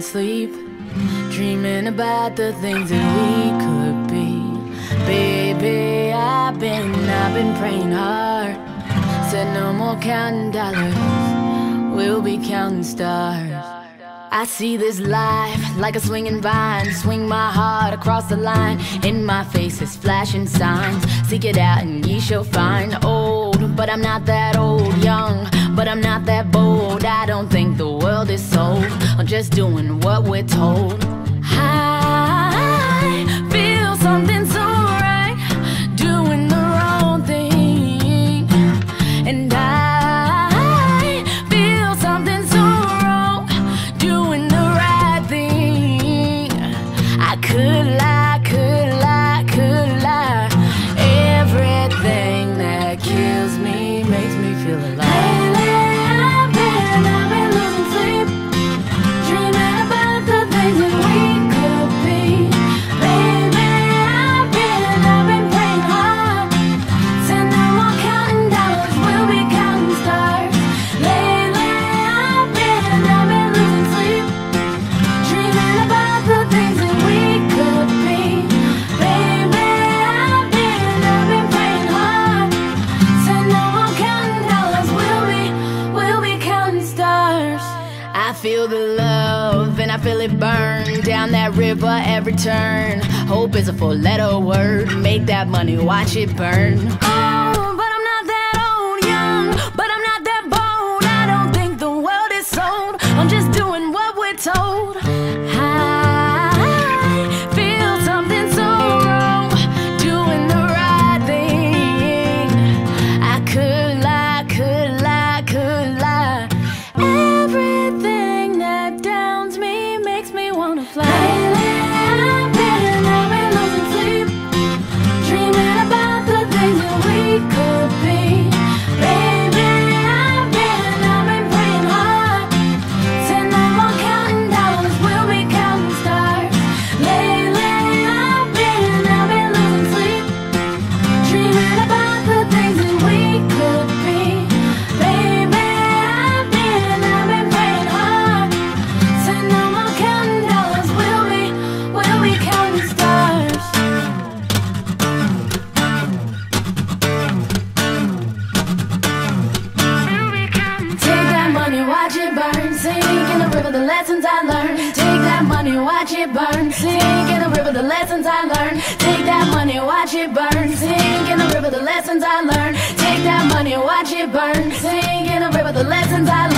couldn't sleep, dreaming about the things that we could be. Baby, I've been praying hard. Said no more counting dollars, we'll be counting stars. I see this life like a swinging vine, swing my heart across the line. In my face is flashing signs, seek it out and ye shall find. Old, but I'm not that old. Young, but I'm not that bold. I don't think the world is sold, I'm just doing what we're told. I feel something so right, doing the wrong thing. And I feel something so wrong, doing the right thing. I could lie, could lie, could lie. Everything that kills me makes me feel alive. I feel the love and I feel it burn down that river every turn. Hope is a four-letter word, make that money, watch it burn. Oh, but I'm not that old. Young, but I'm not that bold. I don't think the world is sold, I'm just doing what we're told. The lessons I learned, take that money, watch it burn. Sink in the river, the lessons I learned, take that money, watch it burn. Sink in the river, the lessons I learned, take that money, watch it burn. Sink in the river, the lessons I learned.